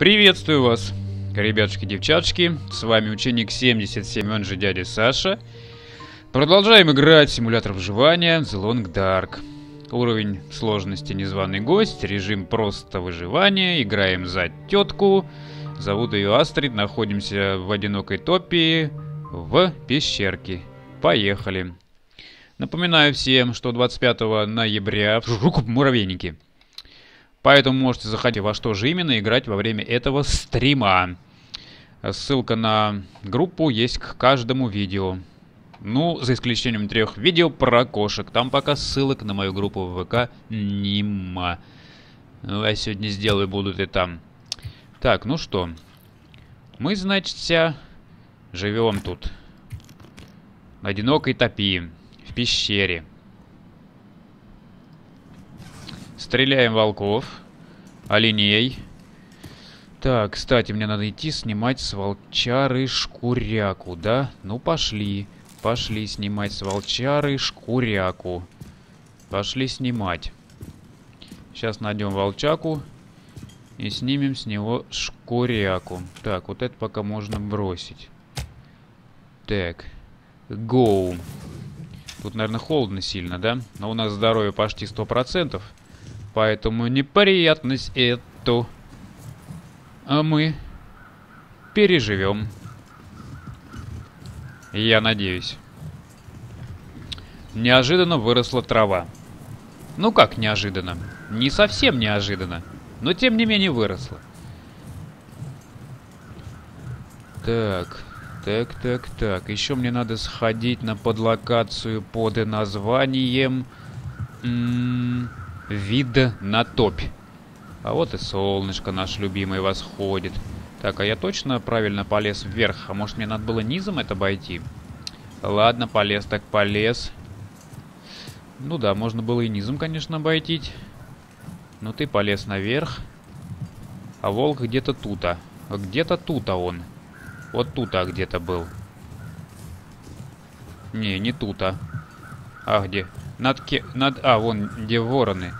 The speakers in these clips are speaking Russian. Приветствую вас, ребятушки, девчатушки. С вами ученик 77, он же дядя Саша. Продолжаем играть в симулятор выживания The Long Dark. Уровень сложности Незваный Гость, режим просто выживания. Играем за тетку. Зовут ее Астрид. Находимся в одинокой топе в пещерке. Поехали. Напоминаю всем, что 25 ноября в Муравейники. Поэтому можете заходить во что же именно играть во время этого стрима. Ссылка на группу есть к каждому видео. Ну, за исключением 3 видео про кошек. Там пока ссылок на мою группу в ВК нема. Ну, я сегодня сделаю, будут и там. Так, ну что. Мы, значит, живем тут. На одинокой топе. В пещере. Стреляем волков, оленей. Так, кстати, мне надо идти снимать с волчары шкуряку, да? Ну, пошли. Пошли снимать с волчары шкуряку. Пошли снимать. Сейчас найдем волчаку и снимем с него шкуряку. Так, вот это пока можно бросить. Так, гоу. Тут, наверное, холодно сильно, да? Но у нас здоровье почти 100%. Поэтому неприятность эту мы переживем. Я надеюсь. Неожиданно выросла трава. Ну как неожиданно? Не совсем неожиданно. Но тем не менее выросла. Так, так. Еще мне надо сходить на подлокацию под названием... Вид на топь. А вот и солнышко наше любимое восходит. Так, а я точно правильно полез вверх? А может, мне надо было низом это обойти? Ладно, полез так полез. Ну да, можно было и низом, конечно, обойти. Но ты полез наверх. А волк где-то тут-то. Где-то тут-то он. Вот тут-то где-то был. Не, не тут-то. А где? А, вон, где вороны.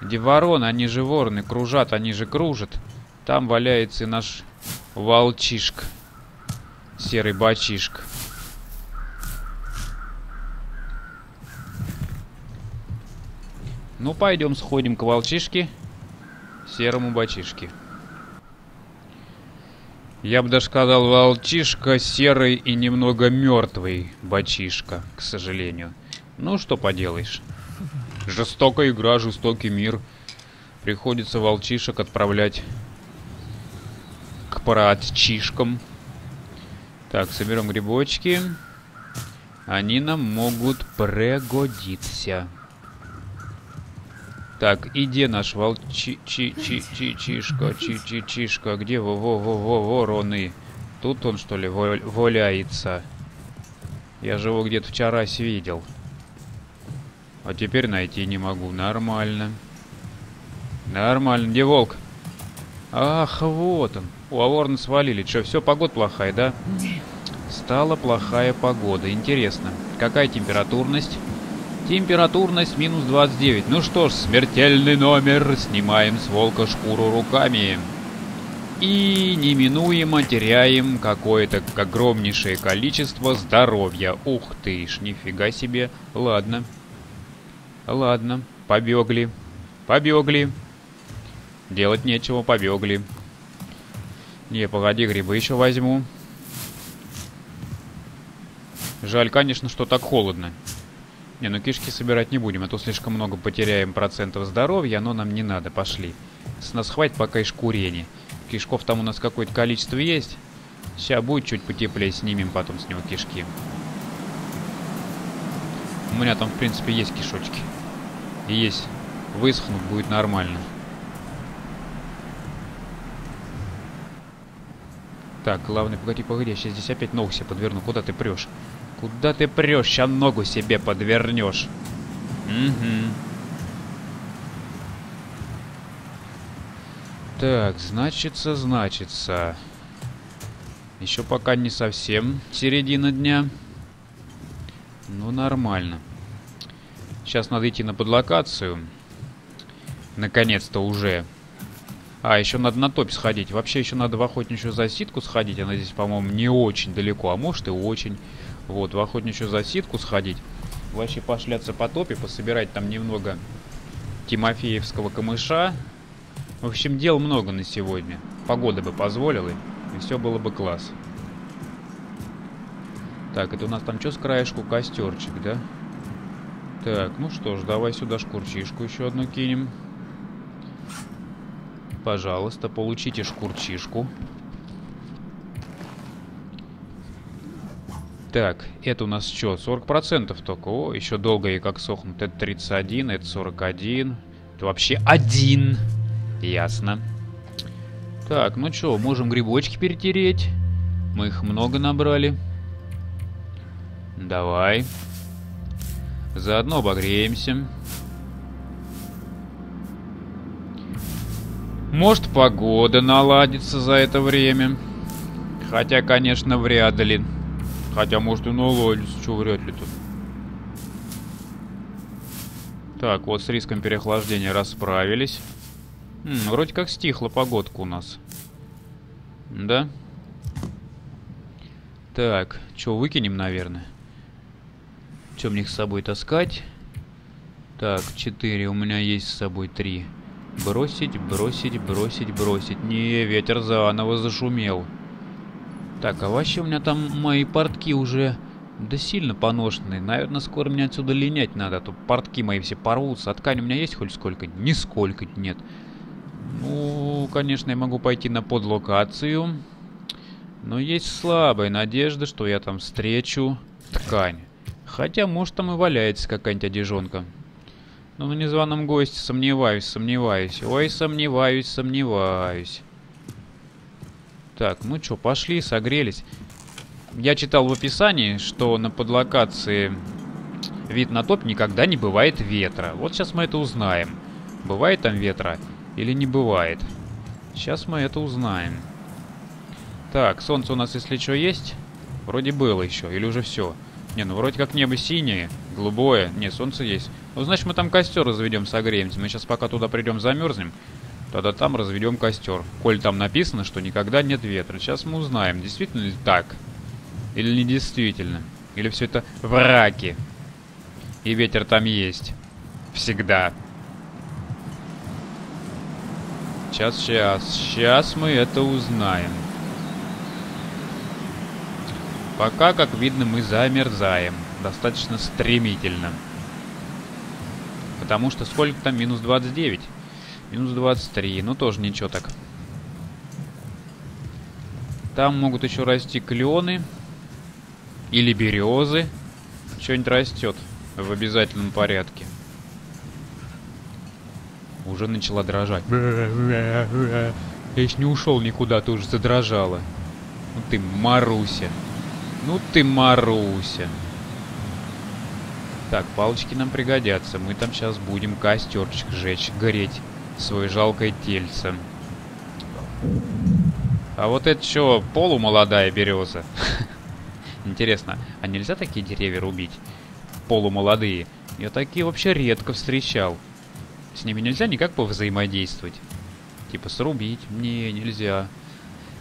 Где вороны, они же вороны. Кружат, они же кружат. Там валяется и наш волчишка. Серый бочишка. Ну, пойдем сходим к волчишке. Серому бочишке. Я бы даже сказал, волчишка серый и немного мертвый бочишка, к сожалению. Ну, что поделаешь. Жестокая игра, жестокий мир. Приходится волчишек отправлять к парадчишкам. Так, соберем грибочки. Они нам могут пригодиться. Так, иди наш волчишка. Где вороны? Тут он, что ли, валяется? Я же его где-то вчера видел. А теперь найти не могу. Нормально. Нормально. Где волк? Ах, вот он. У ворона свалили. Че, все, погода плохая, да? Стала плохая погода. Интересно. Какая температурность? Температурность минус 29. Ну что ж, смертельный номер. Снимаем с волка шкуру руками. И неминуемо теряем какое-то огромнейшее количество здоровья. Ух ты ж, нифига себе. Ладно. Ладно, побегли. Побегли. Делать нечего, побегли. Не, погоди, грибы еще возьму. Жаль, конечно, что так холодно. Не, ну кишки собирать не будем, а то слишком много потеряем процентов здоровья, но нам не надо, пошли. С нас хватит пока и шкурени. Кишков там у нас какое-то количество есть. Сейчас будет чуть потеплее, снимем потом с него кишки. У меня там, в принципе, есть кишочки. Есть. Высохнут будет нормально. Так, главное, погоди, я сейчас здесь опять ногу себе подверну. Куда ты прешь? Куда ты прешь? Сейчас ногу себе подвернешь. Угу. Так, значится. Еще пока не совсем середина дня. Ну, нормально. Сейчас надо идти на подлокацию. Наконец-то уже. А, еще надо на топь сходить. Вообще еще надо в охотничью засидку сходить. Она здесь, по-моему, не очень далеко, а может и очень. Вот, в охотничью засидку сходить. Вообще пошляться по топе, пособирать там немного тимофеевского камыша. В общем, дел много на сегодня. Погода бы позволила, и все было бы класс. Так, это у нас там что с краешку? Костерчик, да? Так, ну что ж, давай сюда шкурчишку еще одну кинем. Пожалуйста, получите шкурчишку. Так, это у нас что? 40% только. О, еще долго ей как сохнут. Это 31, это 41. Это вообще один. Ясно. Так, ну что, можем грибочки перетереть. Мы их много набрали. Давай. Заодно обогреемся. Может, погода наладится за это время. Хотя, конечно, вряд ли. Хотя, может, и наладится. Чего вряд ли тут? Так, вот с риском переохлаждения расправились. Вроде как стихла погодка у нас. Да? Так, что, выкинем, наверное? Что мне их с собой таскать? Так, 4, у меня есть с собой 3. Бросить, бросить, бросить, бросить. Не, ветер заново зашумел. Так, а вообще у меня там мои портки уже, да, сильно поношенные. Наверное, скоро мне отсюда линять надо, а то портки мои все порвутся. А ткань у меня есть хоть сколько? Нисколько нет. Ну, конечно, я могу пойти на подлокацию. Но есть слабая надежда, что я там встречу ткань. Хотя, может, там и валяется какая-нибудь одежонка. Но на незваном госте сомневаюсь, сомневаюсь. Ой, сомневаюсь, сомневаюсь. Так, ну чё, пошли, согрелись. Я читал в описании, что на подлокации «Вид на топь» никогда не бывает ветра. Вот сейчас мы это узнаем. Бывает там ветра или не бывает? Сейчас мы это узнаем. Так, солнце у нас, если что, есть? Вроде было еще, или уже все? Не, ну вроде как небо синее, голубое. Не, солнце есть. Ну, значит, мы там костер разведем, согреемся. Мы сейчас пока туда придем, замерзнем. Тогда там разведем костер. Коль там написано, что никогда нет ветра. Сейчас мы узнаем, действительно ли так. Или не действительно. Или все это враки. И ветер там есть. Всегда. Сейчас, сейчас. Сейчас мы это узнаем. Пока, как видно, мы замерзаем. Достаточно стремительно. Потому что сколько там? Минус 29. Минус 23. Ну, тоже ничего так. Там могут еще расти клены. Или березы. Что-нибудь растет в обязательном порядке. Уже начала дрожать. Я еще не ушел никуда, ты уже задрожала. Ну ты, Маруся. Ну ты, Маруся. Так, палочки нам пригодятся. Мы там сейчас будем костерчик жечь, гореть свое жалкое тельце. А вот это что, полумолодая береза? Интересно, а нельзя такие деревья рубить? Полумолодые. Я такие вообще редко встречал. С ними нельзя никак повзаимодействовать. Типа срубить? Не, нельзя.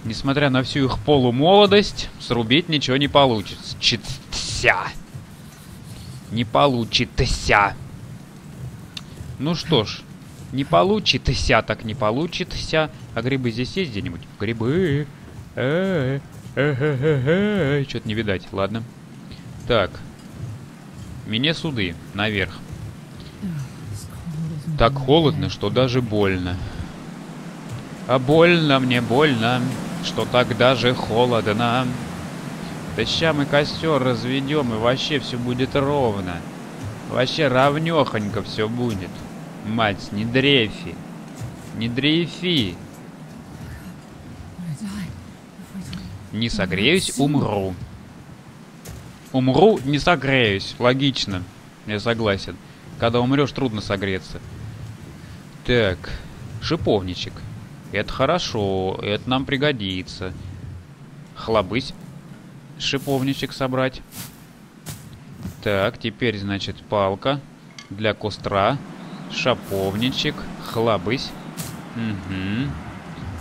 Несмотря на всю их полумолодость, срубить ничего не получится. Не получится. Ну что ж, не получится, так не получится. А грибы здесь есть где-нибудь? Грибы. Что-то не видать, ладно. Так. Мне суды, наверх. Так холодно, что даже больно. А больно мне, больно, что так даже холодно. Да ща мы костер разведем, и вообще все будет ровно. Вообще равнехонько все будет. Мать, не дрейфи. Не дрейфи. Не согреюсь, умру. Умру, не согреюсь. Логично. Я согласен. Когда умрешь, трудно согреться. Так. Шиповничек. Это хорошо. Это нам пригодится. Хлобысь. Шиповничек собрать. Так, теперь, значит, палка для костра, шиповничек, хлобысь. Угу.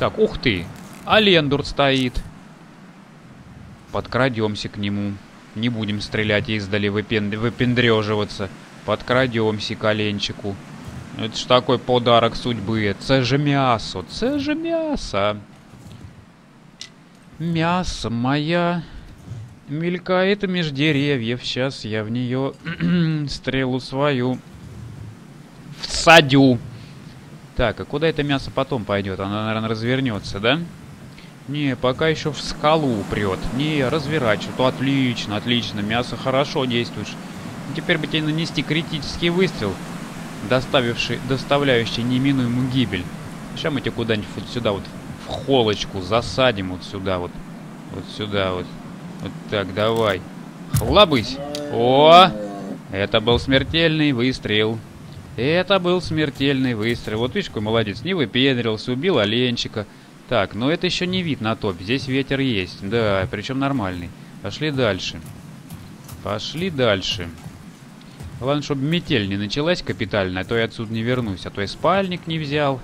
Так, ух ты! Алендур стоит. Подкрадемся к нему. Не будем стрелять издали, выпендреживаться. Подкрадемся к Оленчику. Это ж такой подарок судьбы. Це же мясо, це же мясо. Мясо моя мелькает меж деревьев. Сейчас я в нее стрелу свою всадю. Так, а куда это мясо потом пойдет? Оно, наверное, развернется, да? Не, пока еще в скалу упрет. Не, разворачивай. То отлично, отлично. Мясо хорошо действует. Теперь бы тебе нанести критический выстрел, доставляющий неминуемую гибель. Сейчас мы тебя куда-нибудь вот сюда вот в холочку засадим. Вот сюда вот. Вот сюда вот. Вот так, давай. Хлобысь. О! Это был смертельный выстрел. Это был смертельный выстрел. Вот видишь, какой молодец. Не выпендрился, убил оленчика. Так, но это еще не вид на топь. Здесь ветер есть. Да, причем нормальный. Пошли дальше. Пошли дальше. Главное, чтобы метель не началась капитальная, а то я отсюда не вернусь. А то я спальник не взял.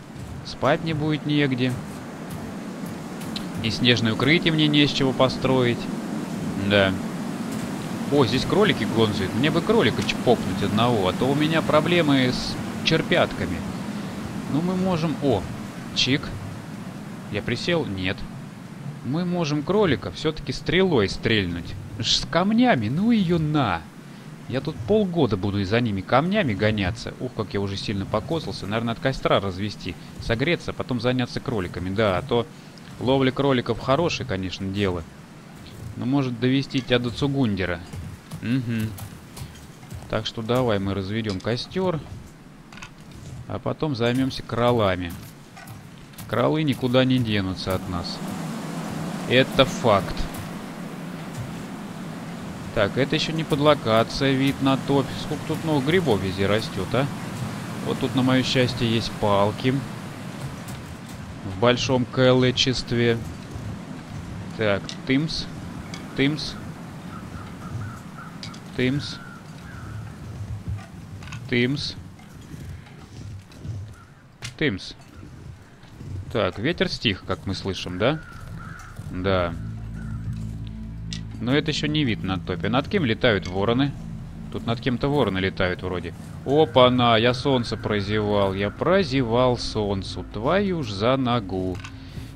Спать не будет негде. И снежное укрытие мне не с чего построить. Да. О, здесь кролики гонзают. Мне бы кролика чпокнуть одного, а то у меня проблемы с черпятками. Ну, мы можем... О, чик. Я присел? Нет. Мы можем кролика все-таки стрелой стрельнуть. С камнями? Ну ее на! Я тут полгода буду и за ними камнями гоняться. Ух, как я уже сильно покосился. Наверное, от костра развести. Согреться, потом заняться кроликами. Да, а то ловля кроликов хорошее, конечно, дело. Но может довести тебя до цугундера. Угу. Так что давай мы разведем костер. А потом займемся кролами. Кролы никуда не денутся от нас. Это факт. Так, это еще не подлокация, вид на топь. Сколько тут новых грибов везде растет, а? Вот тут, на мое счастье, есть палки. В большом количестве. Так, тымс. Тымс. Тымс. Тымс. Тымс. Так, ветер стих, как мы слышим, да? Да. Но это еще не вид на топе. Над кем летают вороны? Тут над кем-то вороны летают вроде. Опа-на, я солнце прозевал. Я прозевал солнцу. Твою ж за ногу.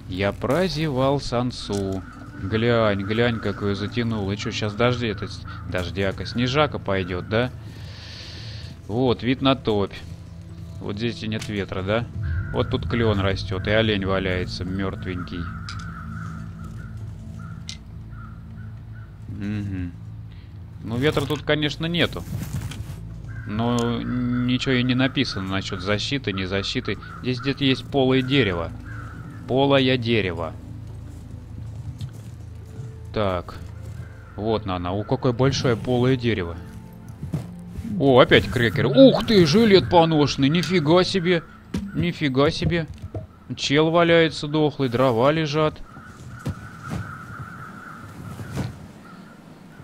Я прозевал солнцу. Глянь, глянь, как ее затянул. И что, сейчас дожди, это дождяка, снежака пойдет, да? Вот, вид на топь. Вот здесь и нет ветра, да? Вот тут клен растет, и олень валяется, мертвенький. Угу. Ну, ветра тут, конечно, нету. Но ничего и не написано насчет защиты, не защиты. Здесь где-то есть полое дерево. Полое дерево. Так, вот она. О, какое большое полое дерево. О, опять крекер. Ух ты, жилет поношенный, нифига себе. Нифига себе. Чел валяется дохлый, дрова лежат.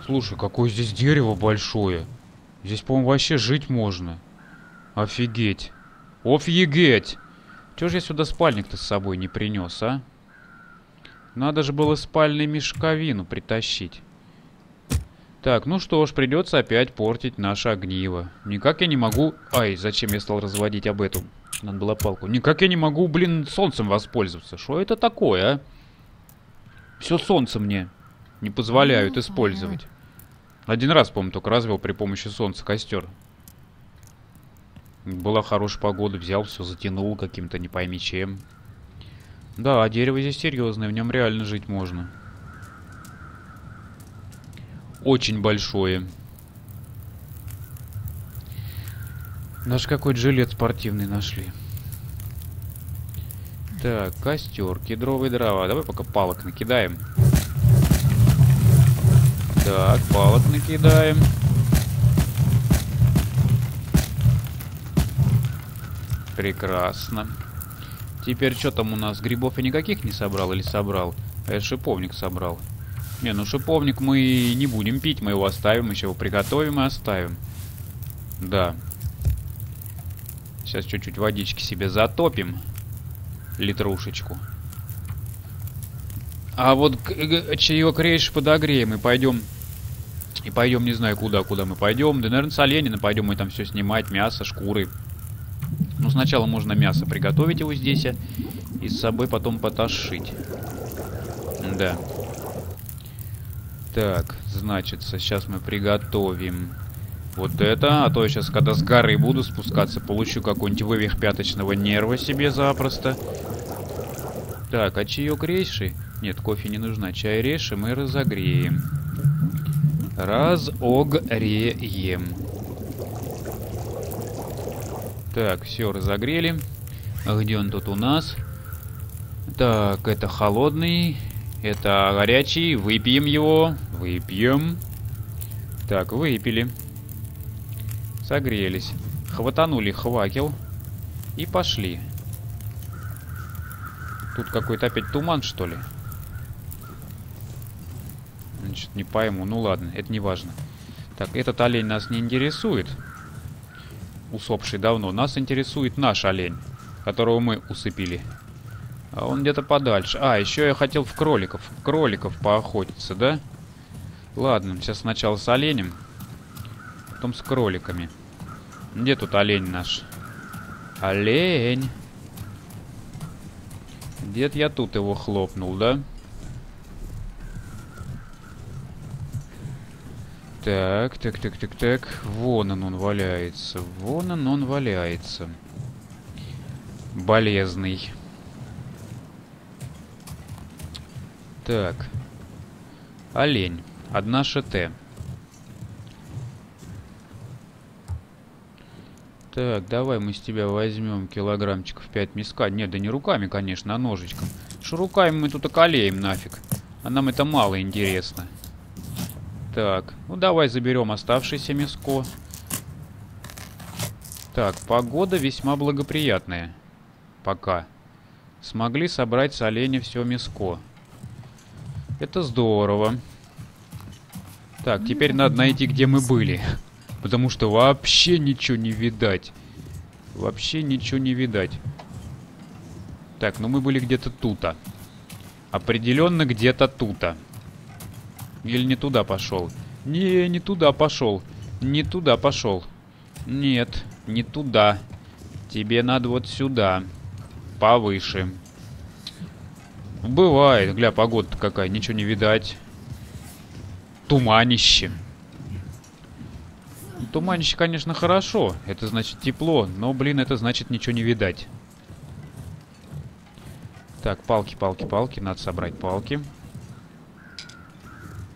Слушай, какое здесь дерево большое. Здесь, по-моему, вообще жить можно. Офигеть. Офигеть. Чего же я сюда спальник-то с собой не принес, а? Надо же было спальный мешковину притащить. Так, ну что ж, придется опять портить наше огниво. Никак я не могу... Ай, зачем я стал разводить об этом? Надо было палку. Никак я не могу, блин, солнцем воспользоваться. Что это такое, а? Все солнце мне не позволяют использовать. Один раз, по-моему, только развел при помощи солнца костер. Была хорошая погода, взял, все затянул каким-то не пойми чем. Да, дерево здесь серьезное, в нем реально жить можно. Очень большое. Даже какой-то жилет спортивный нашли. Так, костер, кедровые дрова. Давай пока палок накидаем. Так, палок накидаем. Прекрасно. Теперь что там у нас? Грибов я никаких не собрал или собрал? Я шиповник собрал. Не, ну шиповник мы не будем пить, мы его оставим, еще его приготовим и оставим. Да. Сейчас чуть-чуть водички себе затопим. Литрушечку. А вот чаек рейш подогреем и пойдем. И пойдем, не знаю, куда мы пойдем. Да, наверное, с оленина пойдем, и там все снимать, мясо, шкуры. Ну, сначала можно мясо приготовить его здесь, и с собой потом поташить. Да. Так, значит, сейчас мы приготовим вот это. А то я сейчас, когда с горы буду спускаться, получу какой-нибудь вывих пяточного нерва себе запросто. Так, а чаек рейши? Нет, кофе не нужна. Чай рейши мы разогреем. Разогреем. Так, все разогрели. А где он тут у нас? Так, это холодный, это горячий. Выпьем его. Выпьем. Так, выпили. Согрелись. Хватанули хвакел. И пошли. Тут какой-то опять туман, что ли? Значит, не пойму. Ну ладно, это не важно. Так, этот олень нас не интересует. Усопший давно. Нас интересует наш олень, которого мы усыпили. А он где-то подальше. А, еще я хотел в кроликов. Поохотиться, да? Ладно, сейчас сначала с оленем, потом с кроликами. Где тут олень наш? Олень! Где-то я тут его хлопнул, да? Так, так. Вон он валяется. Болезный. Так. Олень. Одна ШТ. Так, давай мы с тебя возьмем килограммчиков 5 мяска. Нет, да не руками, конечно, а ножичком. Что руками мы тут околеем нафиг. А нам это мало интересно. Так, ну давай заберем оставшееся мяско. Так, погода весьма благоприятная. Пока. Смогли собрать с оленя все мяско. Это здорово. Так, теперь надо найти, где мы были. Потому что вообще ничего не видать. Так, ну мы были где-то тут-то. Определенно где-то тут-то. Или не туда пошел? Не, не туда пошел. Нет, не туда. Тебе надо вот сюда. Повыше. Бывает. Гля, погода какая. Ничего не видать. Туманище. Туманище, конечно, хорошо. Это значит тепло. Но, блин, это значит ничего не видать. Так, палки. Надо собрать палки.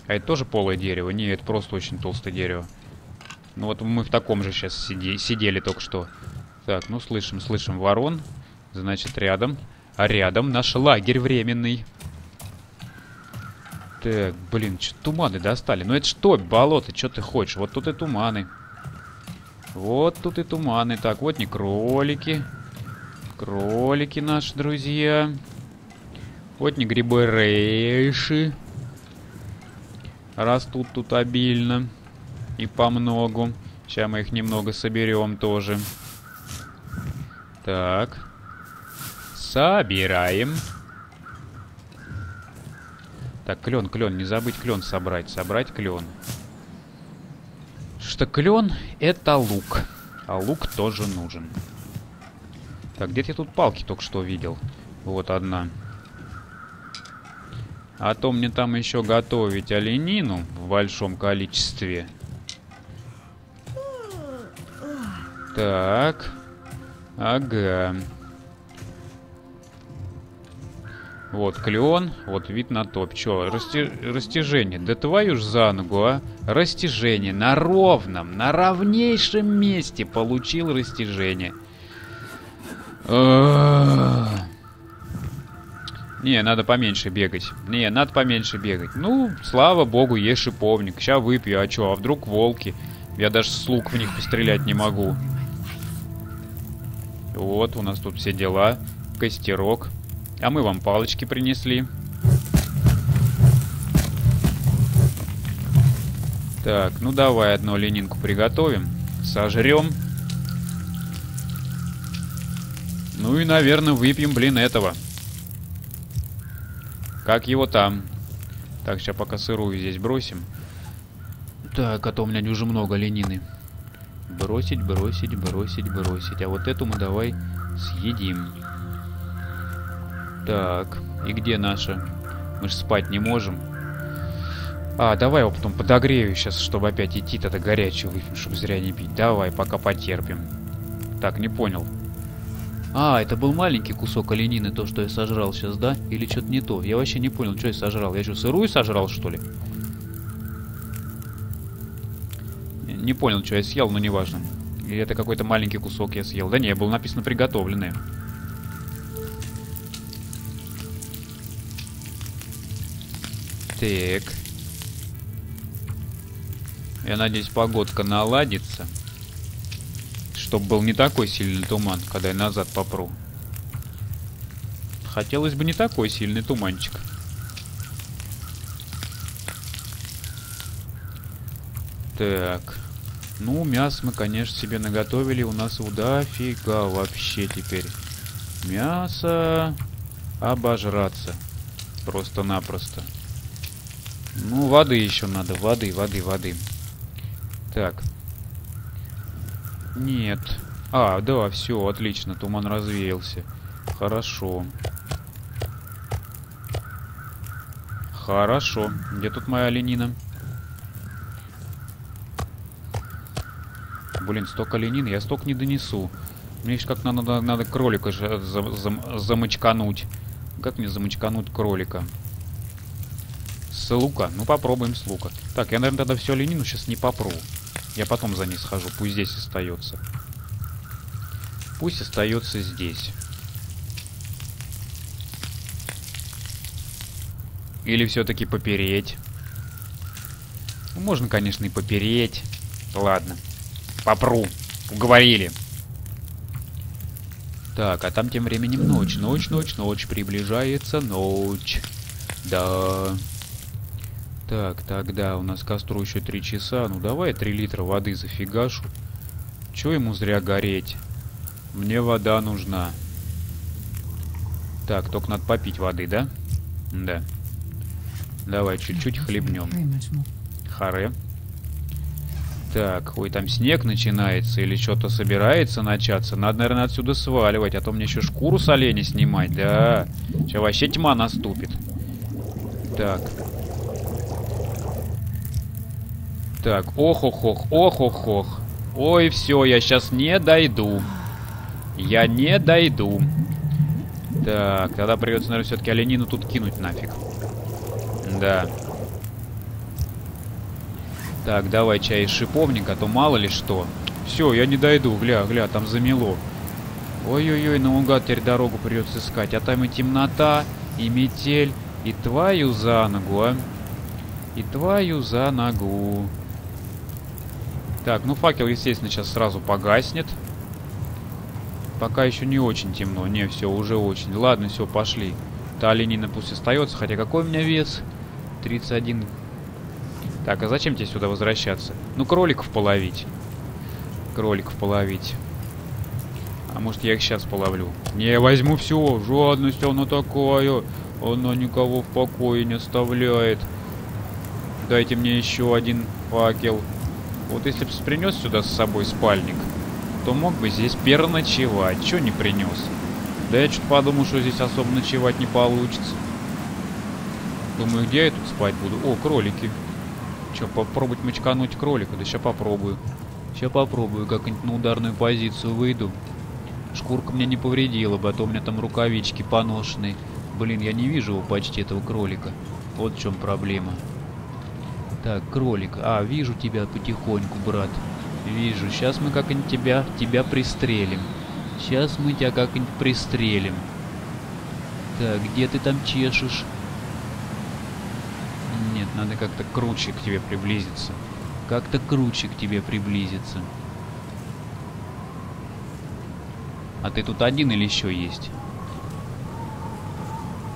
А это тоже полое дерево? Нет, это просто очень толстое дерево. Ну вот мы в таком же сейчас сидели только что. Так, ну слышим ворон. Значит, рядом. А рядом наш лагерь временный. Так, блин, что туманы достали. Ну это что, болото, что ты хочешь? Вот тут и туманы. Так, вот не кролики. Кролики наши, друзья. Вот не грибы рейши. Растут тут обильно. И помногу. Сейчас мы их немного соберем тоже. Так. Собираем. Так, клен. Не забыть клен собрать. Что клен — это лук. А лук тоже нужен. Так, где-то я тут палки только что видел. Вот одна. А то мне там еще готовить оленину в большом количестве. Так. Ага. Вот клен, вот вид на топ. Че, растяжение? Да твою ж за ногу, а. Растяжение на ровном, на ровнейшем месте получил растяжение. Не, надо поменьше бегать. Ну, слава богу, есть шиповник. Сейчас выпью, а чё? А вдруг волки? Я даже с лук в них пострелять не могу. Вот, у нас тут все дела. Костерок. А мы вам палочки принесли. Так, ну давай одну оленинку приготовим. Сожрем. Ну и, наверное, выпьем, блин, этого. Как его там? Так, сейчас пока сырую здесь бросим. Так, а то у меня уже много ленины. Бросить, бросить, бросить, бросить. А вот эту мы давай съедим. Так, и где наша? Мы же спать не можем. А, давай его потом подогрею сейчас, чтобы опять идти, тогда горячую выпьем, чтобы зря не пить. Давай, пока потерпим. Так, не понял. А, это был маленький кусок оленины, то, что я сожрал сейчас, да? Или что-то не то? Я вообще не понял, что я сожрал. Я что, сырую сожрал, что ли? Не понял, что я съел, но неважно. Или это какой-то маленький кусок я съел. Да не, было написано «приготовленное». Так. Я надеюсь, погодка наладится. Чтобы был не такой сильный туман, когда я назад попру. Хотелось бы не такой сильный туманчик. Так. Ну, мясо мы, конечно, себе наготовили. У нас уда фига вообще теперь. Мясо обожраться. Просто-напросто. Ну, воды еще надо. Воды, воды, воды. Так. Нет. А, да, все, отлично. Туман развеялся. Хорошо. Хорошо. Где тут моя оленина? Блин, столько оленин. Я столько не донесу. Мне еще как надо кролика замочкануть. Как мне замочкануть кролика? С лука? Ну, попробуем с лука. Так, я, наверное, тогда всю оленину сейчас не попру. Я потом за ней схожу, пусть здесь остается. Пусть остается здесь. Или все-таки попереть. Ну, можно, конечно, и попереть. Ладно. Попру. Уговорили. Так, а там тем временем ночь. Ночь, ночь, ночь. Приближается ночь. Да. Так, тогда у нас костру еще 3 часа. Ну, давай 3 литра воды зафигашу. Чё ему зря гореть? Мне вода нужна. Так, только надо попить воды, да? Да. Давай чуть-чуть хлебнем. Харе. Так, ой, там снег начинается или что-то собирается начаться. Надо, наверное, отсюда сваливать, а то мне еще шкуру с оленя снимать. Да, сейчас вообще тьма наступит. Так. Так, ох-ох-ох, ох-ох-ох. Ой, все, я сейчас не дойду. Я не дойду. Так, тогда придется, наверное, все-таки оленину тут кинуть нафиг. Да. Так, давай чай из шиповника, а то мало ли что. Все, я не дойду, гля, гля, там замело. Ой-ой-ой, наугад теперь дорогу придется искать. А там и темнота, и метель, и твою за ногу, а. И твою за ногу. Так, ну факел, естественно, сейчас сразу погаснет. Пока еще не очень темно. Не, все, уже очень. Ладно, все, пошли. Та оленина пусть остается. Хотя какой у меня вес? 31. Так, а зачем тебе сюда возвращаться? Ну, кроликов половить. Кроликов половить. А может, я их сейчас половлю? Не, возьму все. Жадность, оно такое. Оно никого в покое не оставляет. Дайте мне еще один факел. Вот если бы принес сюда с собой спальник, то мог бы здесь переночевать. Че не принес? Да я что-то подумал, что здесь особо ночевать не получится. Думаю, где я тут спать буду? О, кролики. Че, попробовать мочкануть кролика? Да сейчас попробую. Сейчас попробую, как-нибудь на ударную позицию выйду. Шкурка мне не повредила бы, а то у меня там рукавички поношенные. Блин, я не вижу его почти, этого кролика. Вот в чем проблема. Так, кролик. А, вижу тебя потихоньку, брат. Вижу. Сейчас мы как-нибудь тебя пристрелим. Сейчас мы тебя как-нибудь пристрелим. Так, где ты там чешешь? Нет, надо как-то круче к тебе приблизиться. Как-то круче к тебе приблизиться. А ты тут один или еще есть?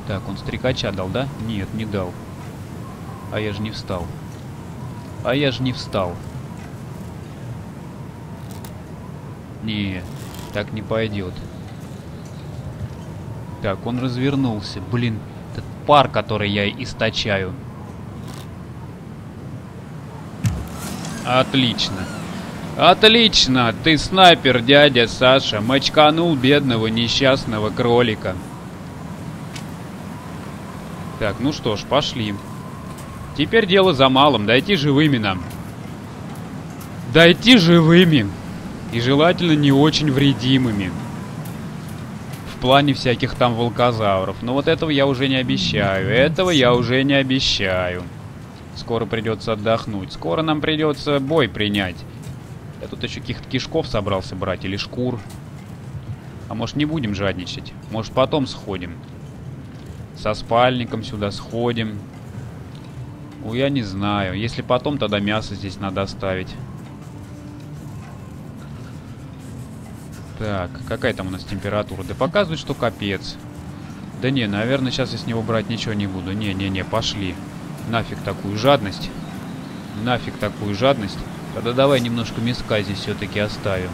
Так, он стрекача дал, да? Нет, не дал. А я же не встал. А я же не встал. Не, так не пойдет. Так, он развернулся. Блин, пар, который я источаю. Отлично. Отлично, ты снайпер, дядя Саша. Мочканул бедного несчастного кролика. Так, ну что ж, пошли. Теперь дело за малым. Дойти живыми нам. Дойти живыми. И желательно не очень вредимыми. В плане всяких там волкозавров. Но вот этого я уже не обещаю. Этого я уже не обещаю. Скоро придется отдохнуть. Скоро нам придется бой принять. Я тут еще каких-то кишков собрался брать. Или шкур. А может, не будем жадничать? Может, потом сходим. Со спальником сюда сходим. Ну, я не знаю. Если потом, тогда мясо здесь надо оставить. Так, какая там у нас температура? Да показывает, что капец. Да не, наверное, сейчас я с него брать ничего не буду. Не-не-не, пошли. Нафиг такую жадность. Нафиг такую жадность. Тогда давай немножко мяска здесь все-таки оставим.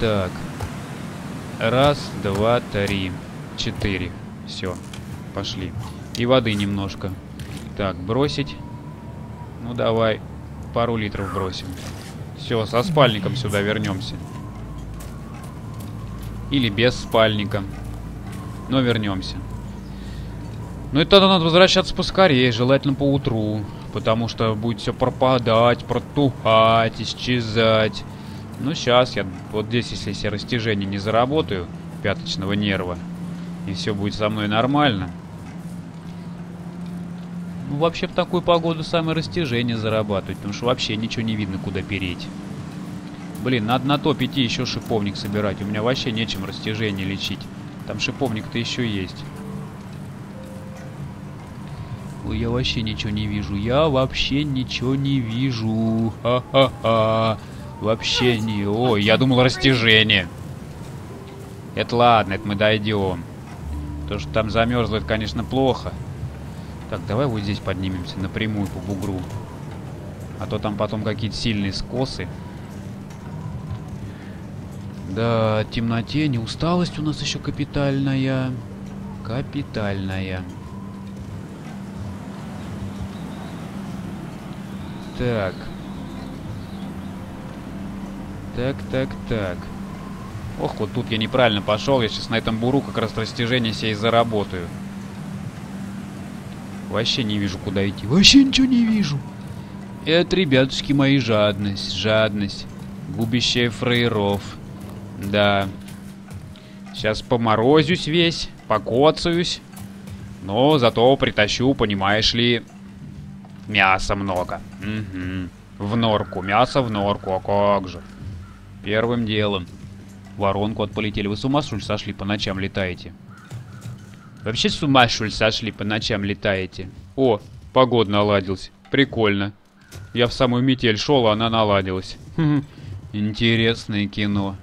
Так. Раз, два, три, четыре. Все, пошли. И воды немножко. Так, бросить. Ну давай, пару литров бросим. Все, со спальником сюда вернемся. Или без спальника. Но вернемся. Ну и тогда надо возвращаться поскорее, желательно поутру. Потому что будет все пропадать, протухать, исчезать. Ну сейчас я вот здесь, если все растяжения не заработаю, пяточного нерва, и все будет со мной нормально. Ну, вообще в такую погоду самое растяжение зарабатывать, потому что вообще ничего не видно, куда переть. Блин, надо на топ идти еще шиповник собирать. У меня вообще нечем растяжение лечить. Там шиповник-то еще есть. Ой, я вообще ничего не вижу. Я вообще ничего не вижу. Ха-ха-ха. Вообще не... Ой, я думал растяжение. Это ладно, это мы дойдем. То, что там замерзло, это, конечно, плохо. Так, давай вот здесь поднимемся напрямую по бугру. А то там потом какие-то сильные скосы. Да, темноте, не усталость у нас еще капитальная. Капитальная. Так. Так, так, так. Ох, вот тут я неправильно пошел. Я сейчас на этом буру как раз растяжение себе и заработаю. Вообще не вижу, куда идти. Вообще ничего не вижу. Это, ребятушки мои, жадность. Жадность. Губящая фраеров. Да. Сейчас поморозюсь весь, покоцаюсь. Но зато притащу, понимаешь ли, мяса много. Угу. В норку. Мясо в норку. А как же? Первым делом. Воронку отполетели. Вы с ума сошли, по ночам летаете? Вообще с ума сошли, по ночам летаете? О, погода наладилась. Прикольно. Я в самую метель шел, а она наладилась. Интересное кино.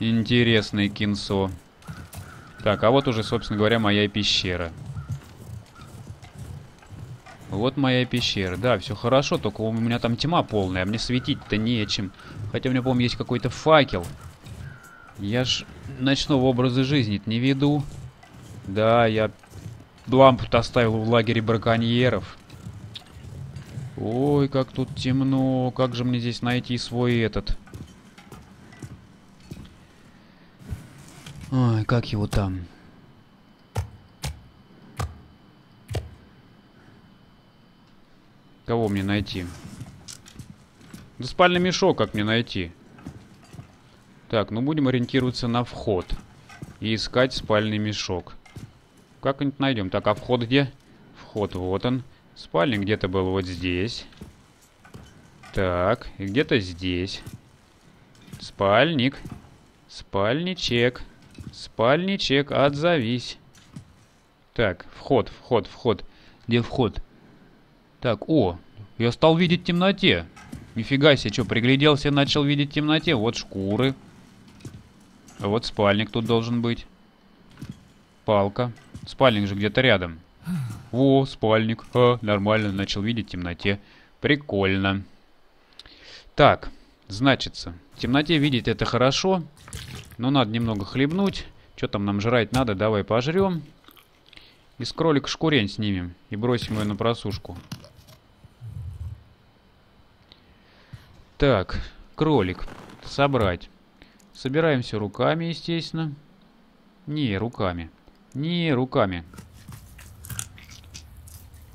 Интересное кинцо. Так, а вот уже, собственно говоря, моя пещера. Вот моя пещера. Да, все хорошо, только у меня там тьма полная, а мне светить-то нечем. Хотя у меня, по-моему, есть какой-то факел. Я ж ночного образа жизни-то не веду. Да, я лампу-то оставил в лагере браконьеров. Ой, как тут темно. Как же мне здесь найти свой этот... Ой, как его там? Кого мне найти? Да спальный мешок, как мне найти? Так, ну будем ориентироваться на вход. И искать спальный мешок. Как-нибудь найдем. Так, а вход где? Вход вот он. Спальник где-то был вот здесь. Так, и где-то здесь. Спальник. Спальничек. Спальничек, отзовись. Так, вход, вход, вход. Где вход? Так, о, я стал видеть в темноте. Нифига себе, что, пригляделся, начал видеть в темноте. Вот шкуры. Вот спальник тут должен быть. Палка. Спальник же где-то рядом. Во, спальник. А, нормально, начал видеть в темноте. Прикольно. Так, значится. В темноте видеть это хорошо. Но надо немного хлебнуть. Что там нам жрать надо? Давай пожрем. Из кролика шкурень снимем и бросим ее на просушку. Так, кролик. Собрать. Собираемся руками, естественно. Не руками. Не руками.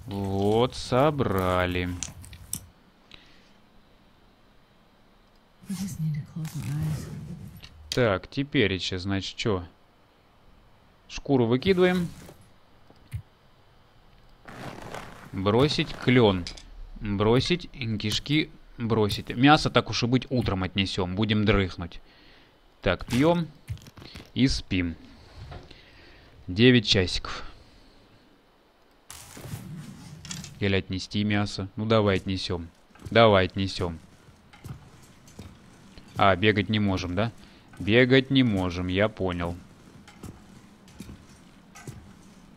Вот, собрали. Так, теперь еще, значит, что? Шкуру выкидываем. Бросить клен. Бросить кишки. Бросить. Мясо, так уж и быть, утром отнесем. Будем дрыхнуть. Так, пьем и спим. 9 часиков. Или отнести мясо. Ну, давай отнесем. Давай отнесем. А, бегать не можем, да? Бегать не можем, я понял.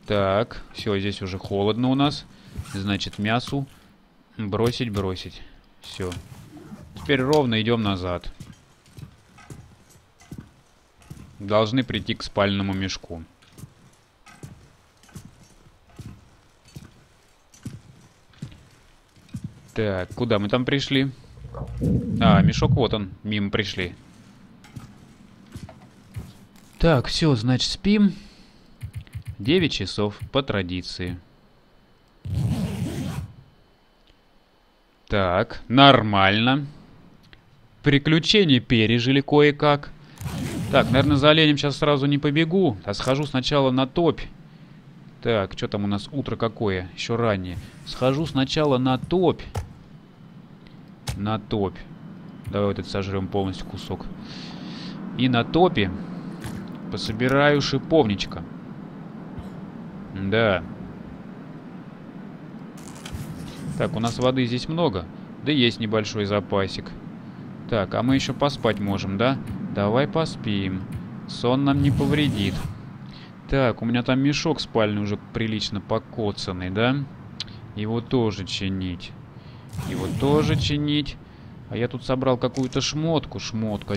Так, все, здесь уже холодно у нас. Значит, мясу бросить, бросить. Все. Теперь ровно идем назад. Должны прийти к спальному мешку. Так, куда мы там пришли? А, мешок вот он, мимо пришли. Так, все, значит, спим. 9 часов по традиции. Так, нормально. Приключения пережили кое-как. Так, наверное, за оленем сейчас сразу не побегу, а схожу сначала на топь. Так, что там у нас утро какое? Еще раннее. Схожу сначала на топь. На топь. Давай вот этот сожрем полностью кусок. И на топе пособираю шиповничка. Да. Так, у нас воды здесь много. Да есть небольшой запасик. Так, а мы еще поспать можем, да? Давай поспим. Сон нам не повредит. Так, у меня там мешок спальный уже прилично покоцанный, да? Его тоже чинить. Его тоже чинить. А я тут собрал какую-то шмотку. А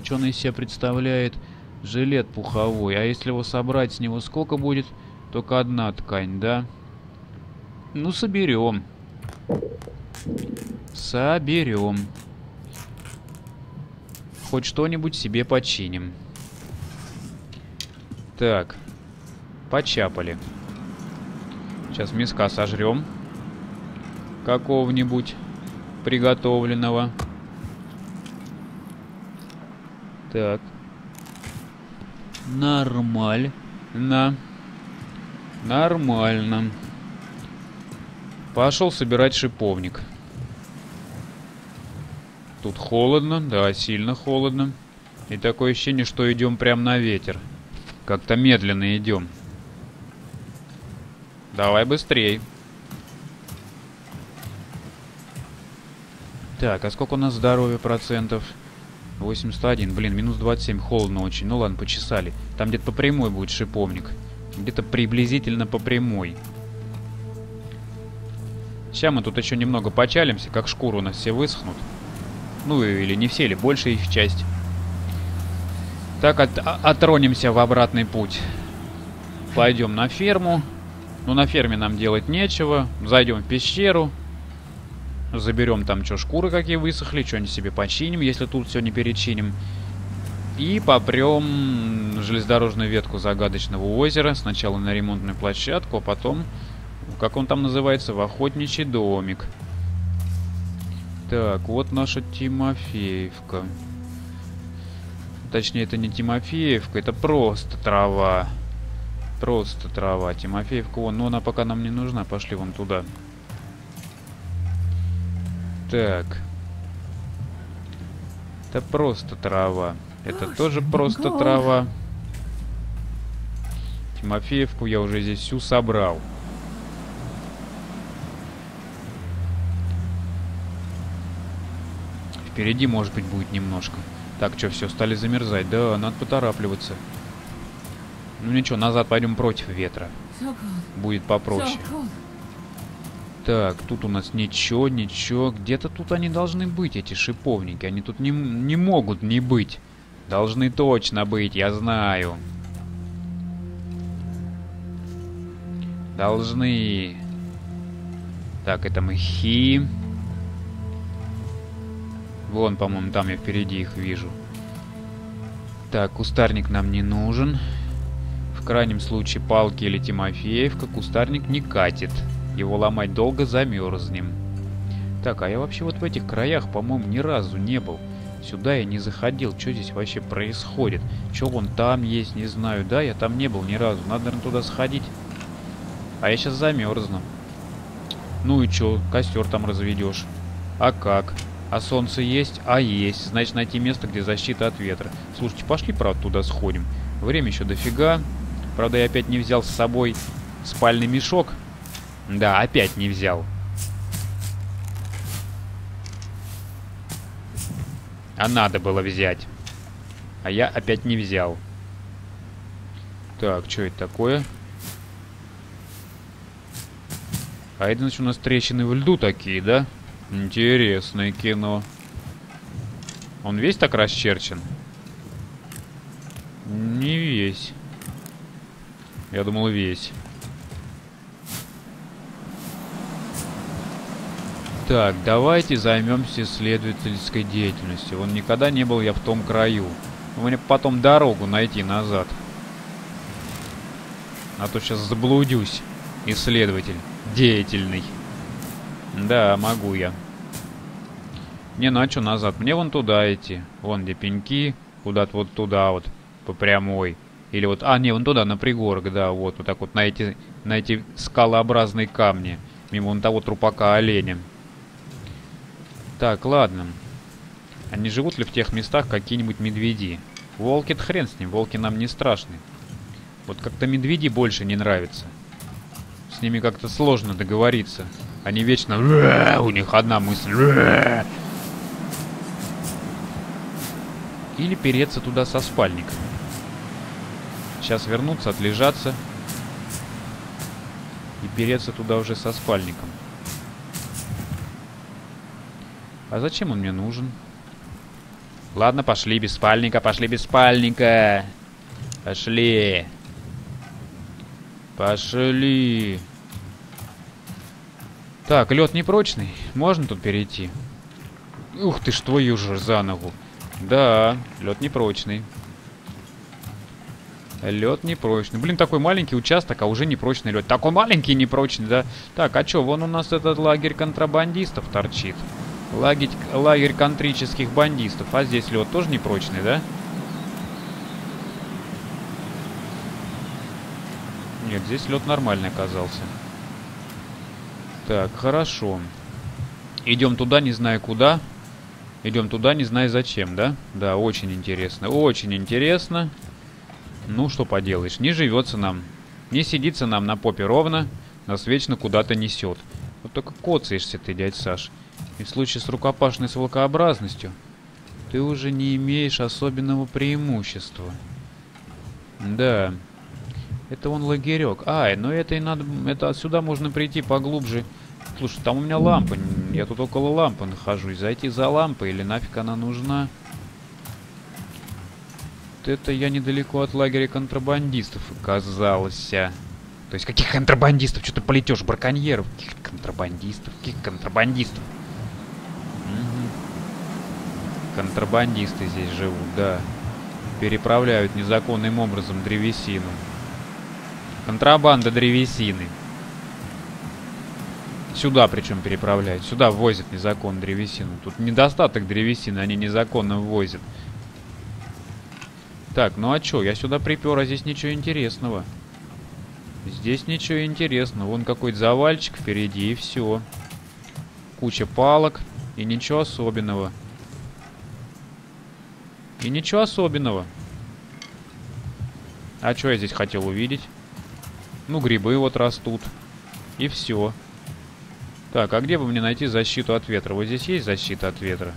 что она из себя представляет? Жилет пуховой. А если его собрать, с него сколько будет? Только одна ткань, да? Ну, соберем. Соберем. Хоть что-нибудь себе починим. Так. Почапали. Сейчас мяска сожрем. Какого-нибудь приготовленного. Так. Нормально. Нормально. Пошел собирать шиповник. Тут холодно, да, сильно холодно. И такое ощущение, что идем прямо на ветер. Как-то медленно идем. Давай быстрей. Так, а сколько у нас здоровья процентов? 81. Блин, минус 27. Холодно очень. Ну ладно, почесали. Там где-то по прямой будет шиповник. Где-то приблизительно по прямой. Сейчас мы тут еще немного почалимся, как шкуру у нас все высохнут. Ну или не все, или большая их часть. Так, отронимся в обратный путь. Пойдем на ферму. Ну, на ферме нам делать нечего. Зайдем в пещеру. Заберем там, что шкуры какие высохли, что-нибудь себе починим, если тут все не перечиним. И попрем железнодорожную ветку загадочного озера. Сначала на ремонтную площадку, а потом, как он там называется, в охотничий домик. Так, вот наша Тимофеевка. Точнее, это не Тимофеевка, это просто трава. Просто трава. Тимофеевка, вон, но она пока нам не нужна. Пошли вон туда. Так. Это просто трава. Это тоже просто трава. Тимофеевку я уже здесь всю собрал. Впереди, может быть, будет немножко. Так, что, все, стали замерзать. Да, надо поторапливаться. Ну ничего, назад пойдем против ветра. Будет попроще. Так, тут у нас ничего, ничего. Где-то тут они должны быть, эти шиповники. Они тут не могут не быть. Должны точно быть, я знаю. Должны. Так, это мы хи. Вон, по-моему, там я впереди их вижу. Так, кустарник нам не нужен. В крайнем случае палки или Тимофеевка. Кустарник не катит. Его ломать долго, замерзнем. Так, а я вообще вот в этих краях, по-моему, ни разу не был. Сюда я не заходил. Что здесь вообще происходит? Что вон там есть, не знаю. Да, я там не был ни разу. Надо, наверное, туда сходить. А я сейчас замерзну. Ну и чё? Костер там разведешь. А как? А солнце есть? А есть. Значит, найти место, где защита от ветра. Слушайте, пошли, правда, туда сходим. Время еще дофига. Правда, я опять не взял с собой спальный мешок. Да, опять не взял. А надо было взять. А я опять не взял. Так, что это такое? А это, значит, у нас трещины во льду такие, да? Интересное кино. Он весь так расчерчен? Не весь. Я думал, весь. Так, давайте займемся исследовательской деятельностью. Он никогда не был я в том краю. Мне потом дорогу найти назад. А то сейчас заблудюсь. Исследователь деятельный. Да, могу я. Не, ну а что назад? Мне вон туда идти. Вон где пеньки. Куда-то вот туда вот. По прямой. Или вот... А, не, вон туда, на пригорок, да. Вот, вот так вот на эти скалообразные камни. Мимо вон того трупака оленя. Так, ладно. Они живут ли в тех местах какие-нибудь медведи? Волки-то хрен с ним, волки нам не страшны. Вот как-то медведи больше не нравятся. С ними как-то сложно договориться. Они вечно... У них одна мысль. Или переться туда со спальником. Сейчас вернуться, отлежаться. И переться туда уже со спальником. А зачем он мне нужен? Ладно, пошли без спальника, пошли без спальника. Пошли. Пошли. Так, лед непрочный. Можно тут перейти? Ух ты ж, твою же за ногу. Да, лед непрочный. Лед непрочный. Блин, такой маленький участок, а уже непрочный лед. Такой маленький и непрочный, да? Так, а чё, вон у нас этот лагерь контрабандистов торчит. Лагерь контрических бандистов. А здесь лед тоже непрочный, да? Нет, здесь лед нормальный оказался. Так, хорошо. Идем туда, не знаю куда. Идем туда, не знаю зачем, да? Да, очень интересно. Очень интересно. Ну, что поделаешь. Не живется нам. Не сидится нам на попе ровно. Нас вечно куда-то несет. Вот только коцаешься ты, дядь Саш. И в случае с рукопашной волкообразностью ты уже не имеешь особенного преимущества. Да. Это вон лагерек. Ай, ну это и надо... Это отсюда можно прийти поглубже. Слушай, там у меня лампа. Я тут около лампы нахожусь. Зайти за лампой или нафиг она нужна? Вот это я недалеко от лагеря контрабандистов оказалась. То есть каких контрабандистов? Что ты полетешь? Браконьеров? Каких контрабандистов? Каких контрабандистов? Контрабандисты здесь живут, да. Переправляют незаконным образом древесину. Контрабанда древесины. Сюда причем переправляют. Сюда ввозят незаконно древесину. Тут недостаток древесины, они незаконно ввозят. Так, ну а чё? Я сюда припер, а здесь ничего интересного. Здесь ничего интересного. Вон какой-то завальчик впереди, и все. Куча палок, и ничего особенного. И ничего особенного. А что я здесь хотел увидеть? Ну, грибы вот растут. И все. Так, а где бы мне найти защиту от ветра? Вот здесь есть защита от ветра?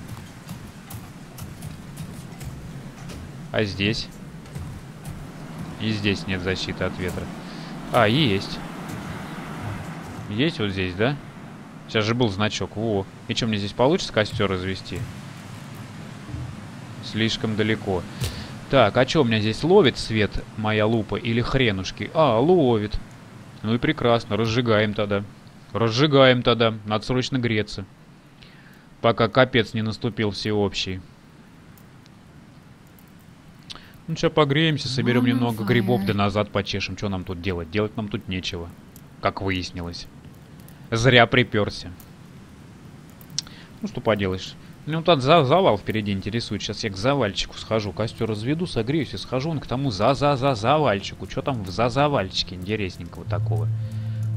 А здесь? И здесь нет защиты от ветра. А, есть. Есть вот здесь, да? Сейчас же был значок. Во. И что, мне здесь получится костер развести? Слишком далеко. Так, а что у меня здесь ловит свет моя лупа или хренушки? А, ловит. Ну и прекрасно, разжигаем тогда. Разжигаем тогда, надо срочно греться. Пока капец не наступил всеобщий. Ну, сейчас погреемся, соберем немного грибов, да назад почешем. Что нам тут делать? Делать нам тут нечего. Как выяснилось. Зря приперся. Ну, что поделаешь. Мне вот этот завал впереди интересует. Сейчас я к завальчику схожу. Костер разведу, согреюсь и схожу он к тому завальчику. Что там в завальчике интересненького такого?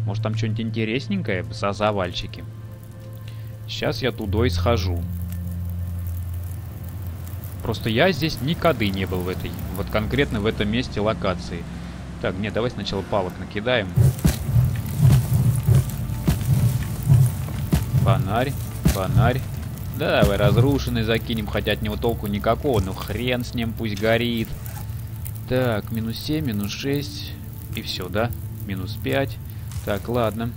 Может, там что-нибудь интересненькое в завальчике? Сейчас я туда и схожу. Просто я здесь никогда не был в этой, вот конкретно в этом месте локации. Так, нет, давай сначала палок накидаем. Фонарь, фонарь. Да, давай разрушенный закинем, хотя от него толку никакого, но хрен с ним, пусть горит. Так, минус 7, минус 6, и все, да? Минус 5. Так, ладно.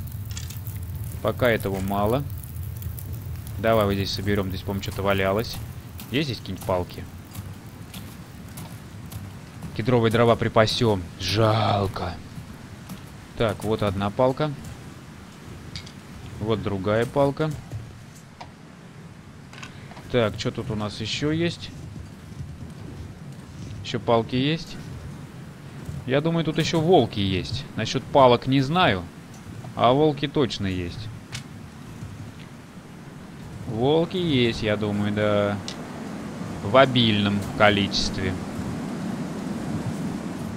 Пока этого мало. Давай вот здесь соберем, здесь, по-моему, что-то валялось. Есть здесь какие-нибудь палки? Кедровые дрова припасем. Жалко. Так, вот одна палка. Вот другая палка. Так, что тут у нас еще есть? Еще палки есть? Я думаю, тут еще волки есть. Насчет палок не знаю. А волки точно есть. Волки есть, я думаю, да... В обильном количестве.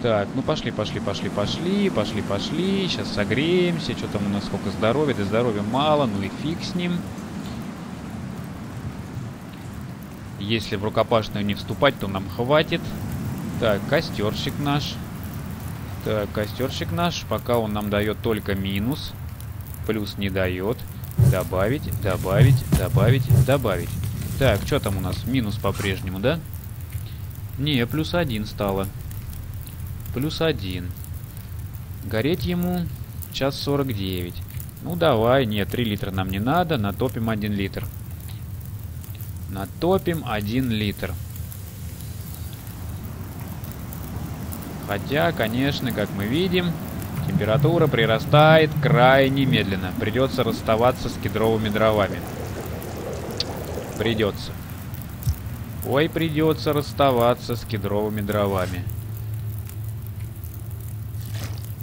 Так, ну пошли. Сейчас согреемся. Что там у нас, сколько здоровья? Да здоровья мало, ну и фиг с ним. Если в рукопашную не вступать, то нам хватит. Так, костерщик наш. Пока он нам дает только минус. Плюс не дает. Добавить. Так, что там у нас? Минус по-прежнему, да? Не, плюс 1 стало. Плюс 1. Гореть ему час 49. Ну, давай. Нет, 3 литра нам не надо. Натопим 1 литр. Хотя, конечно, как мы видим, температура прирастает крайне медленно. Придется расставаться с кедровыми дровами. Придется. Ой, придется расставаться с кедровыми дровами.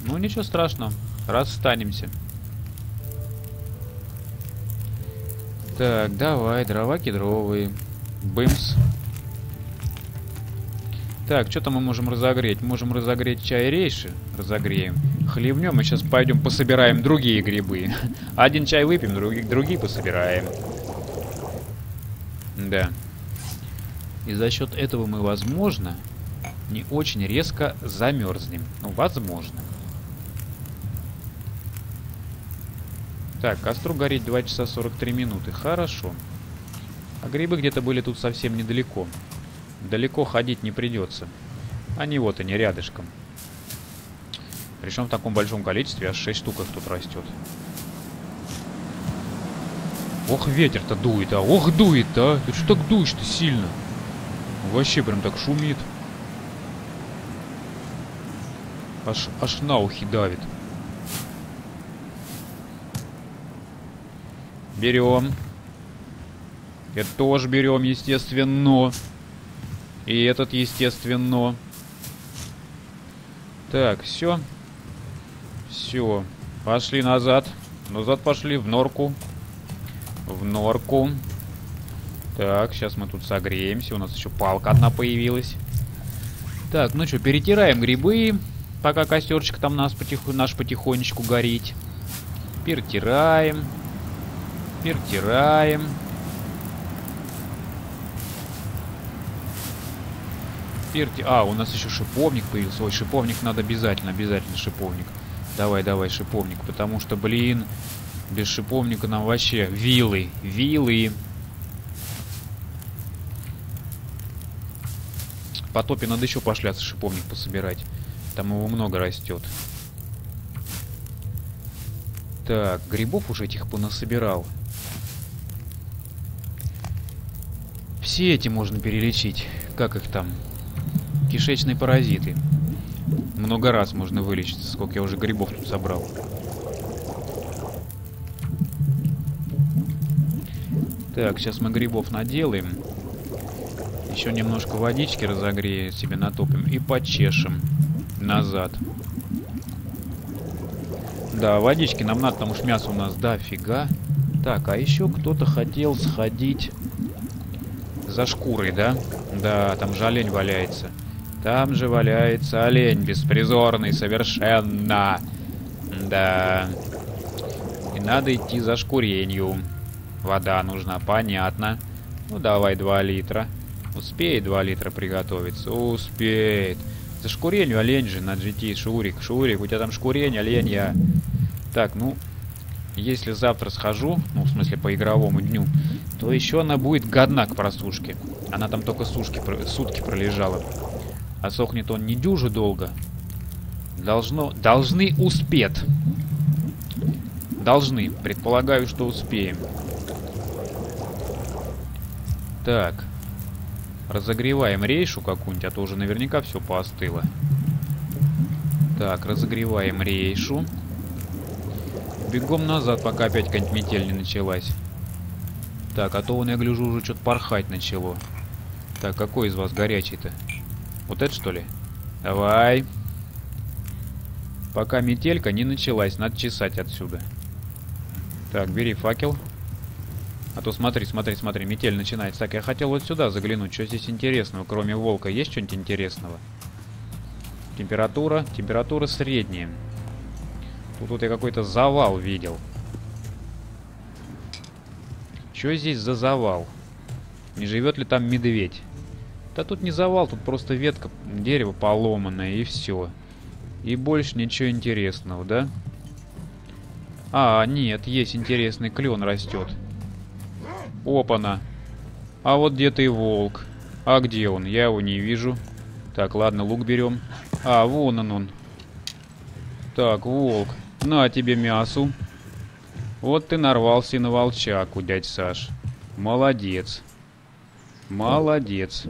Ну, ничего страшного. Расстанемся. Так, давай, дрова кедровые. Бымс. Так, что-то мы можем разогреть. Можем разогреть чай рейши. Разогреем. Хлебнем и сейчас пойдем пособираем другие грибы. Один чай выпьем, другие пособираем. Да. И за счет этого мы, возможно, не очень резко замерзнем. Ну, возможно. Так, костру гореть 2 часа 43 минуты. Хорошо. А грибы где-то были тут совсем недалеко. Далеко ходить не придется. Они вот они, рядышком. Причем в таком большом количестве, аж 6 штук их тут растет. Ох, ветер-то дует, а! Ох, дует-то, а! Ты что так дуешь-то сильно? Вообще прям так шумит. Аж на ухи давит. Берем. Это тоже берем, естественно. И этот, естественно. Так, все. Все. Пошли назад. Назад пошли, в норку. В норку. Так, сейчас мы тут согреемся. У нас еще палка одна появилась. Так, ну что, перетираем грибы. Пока костерчик там наш потихонечку горит. Перетираем. А, у нас еще шиповник появился. Ой, шиповник надо обязательно, шиповник. Давай, шиповник. Потому что, блин... Без шиповника нам вообще вилы. По топе надо еще пошляться, шиповник пособирать. Там его много растет. Так, грибов уже этих понасобирал. Все эти можно перелечить. Как их там? Кишечные паразиты. Много раз можно вылечиться, сколько я уже грибов тут собрал. Так, сейчас мы грибов наделаем. Еще немножко водички разогреем себе, натопим и почешем назад. Да, водички нам надо, потому что мясо у нас дофига. Так, а еще кто-то хотел сходить за шкурой, да? Да, там же олень валяется. Там же валяется олень, беспризорный совершенно. Да. И надо идти за шкуренью. Вода нужна, понятно. Ну давай 2 литра. Успеет 2 литра приготовиться? Успеет. За шкуренью олень же, надо же идти. Шурик, Шурик, у тебя там шкурень, олень я. Так, ну, если завтра схожу, ну, в смысле, по игровому дню, то еще она будет годна к просушке. Она там только сутки пролежала. А сохнет он не дюже долго. Должны успеть. Должны. Предполагаю, что успеем. Так. Разогреваем рейшу какую-нибудь, а то уже наверняка все поостыло. Так, разогреваем рейшу. Бегом назад, пока опять какая-нибудь метель не началась. Так, а то он, я гляжу, уже что-то порхать начало. Так, какой из вас горячий-то? Вот это, что ли? Давай. Пока метелька не началась, надо чесать отсюда. Так, бери факел. А то смотри, смотри, смотри, метель начинается. Так, я хотел вот сюда заглянуть. Что здесь интересного, кроме волка? Есть что-нибудь интересного? Температура? Температура средняя. Тут я какой-то завал видел. Что здесь за завал? Не живет ли там медведь? Да тут не завал, тут просто ветка, дерево поломанное и все. И больше ничего интересного, да? А, нет, есть интересный клен растет. Опа-на. А вот где-то и волк. А где он? Я его не вижу. Так, ладно, лук берем. А, вон он. Так, волк. На тебе мясу. Вот ты нарвался на волчаку, дядь Саш. Молодец. Молодец.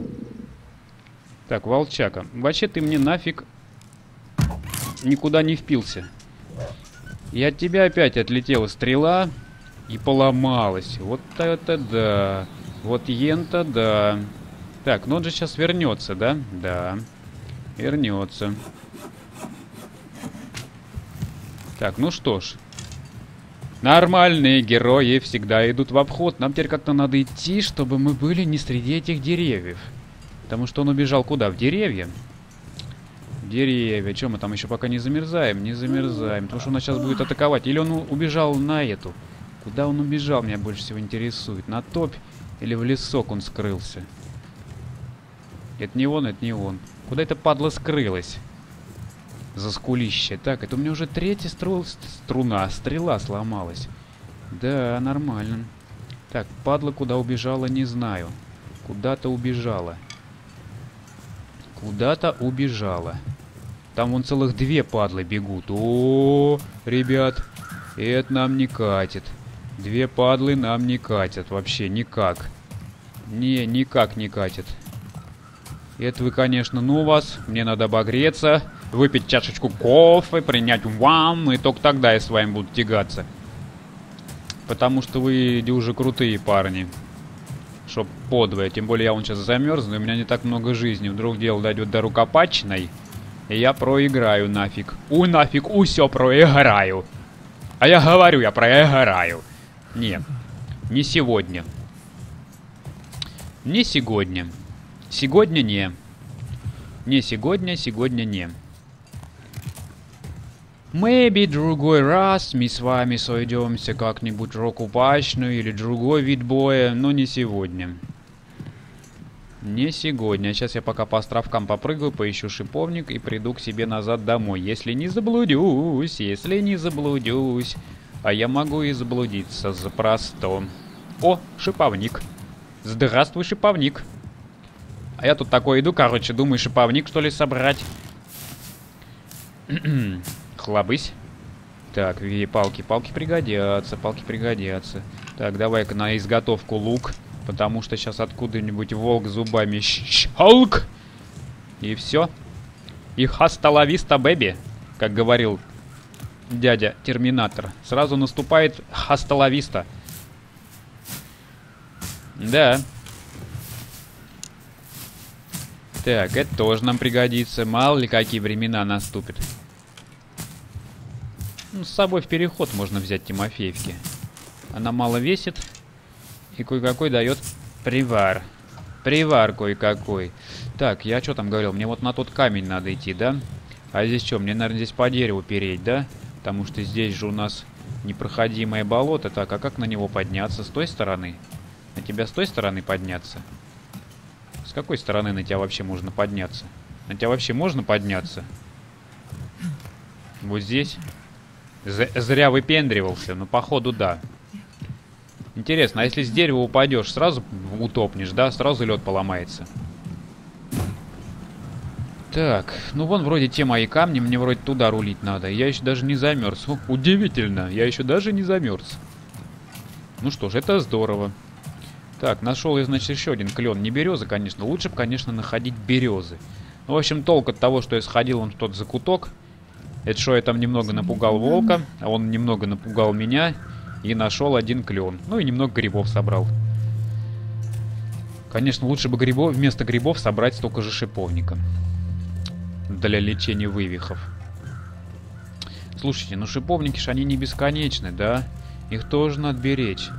Так, волчака. Вообще ты мне нафиг никуда не впился. И от тебя опять отлетела стрела... И поломалась. Вот это да. Вот ента да. Так, ну он же сейчас вернется, да? Да. Вернется. Так, ну что ж. Нормальные герои всегда идут в обход. Нам теперь как-то надо идти, чтобы мы были не среди этих деревьев. Потому что он убежал куда? В деревья? В деревья. Че, мы там еще пока не замерзаем? Не замерзаем. Потому что он нас сейчас будет атаковать. Или он убежал на эту... Куда он убежал, меня больше всего интересует. На топь или в лесок он скрылся? Это не он, это не он. Куда эта падла скрылась? Заскулище. Так, это у меня уже третья стрела сломалась. Да, нормально. Так, падла куда убежала, не знаю. Куда-то убежала. Куда-то убежала. Там вон целых 2 падлы бегут. О, ребят, это нам не катит. 2 падлы нам не катят. Вообще никак. Не, никак не катит. Это вы, конечно, ну вас. Мне надо обогреться. Выпить чашечку кофе. Принять вам. И только тогда я с вами буду тягаться. Потому что вы уже крутые парни. Чтоб подвое. Тем более я вон сейчас замерзну. И у меня не так много жизни. Вдруг дело дойдет до рукопачной. И я проиграю нафиг. Нафиг. Все проиграю. А я говорю, я проиграю. Нет, не сегодня. Не сегодня. Сегодня не. Не сегодня, сегодня не. Maybe другой раз мы с вами сойдемся как-нибудь рукопашную или другой вид боя, но не сегодня. Не сегодня. Сейчас я пока по островкам попрыгаю, поищу шиповник и приду к себе назад домой. Если не заблудюсь, если не заблудюсь. А я могу и заблудиться запросто. О, шиповник. Здравствуй, шиповник. А я тут такой иду, короче, думаю, шиповник, что ли, собрать. Хлобысь. Так, палки, палки пригодятся, палки пригодятся. Так, давай-ка на изготовку лук. Потому что сейчас откуда-нибудь волк зубами щелк. И все. И хаста ла виста, бэби, как говорил дядя Терминатор. Сразу наступает хаста ла виста. Да. Так, это тоже нам пригодится. Мало ли какие времена наступят. Ну, с собой в переход можно взять Тимофеевки. Она мало весит. И кое-какой дает привар. Привар кое-какой. Так, я что там говорил? Мне вот на тот камень надо идти, да? А здесь что? Мне, наверное, здесь по дереву переть, да? Потому что здесь же у нас непроходимое болото. Так, а как на него подняться? С той стороны? На тебя с той стороны подняться? С какой стороны на тебя вообще можно подняться? На тебя вообще можно подняться? Вот здесь? Зря выпендривался, но походу да. Интересно, а если с дерева упадешь, сразу утопнешь, да? Сразу лед поломается. Так, ну вон вроде те мои камни, мне вроде туда рулить надо. Я еще даже не замерз. О, удивительно, я еще даже не замерз. Ну что ж, это здорово. Так, нашел я, значит, еще один клен. Не березы, конечно. Лучше бы, конечно, находить березы. Ну, в общем, толк от того, что я сходил вон в тот закуток. Это что, я там немного напугал волка, а он немного напугал меня. И нашел один клен. Ну и немного грибов собрал. Конечно, лучше бы грибов, вместо грибов собрать столько же шиповника. Для лечения вывихов. Слушайте, ну шиповники ж они не бесконечны, да? Их тоже надо беречь.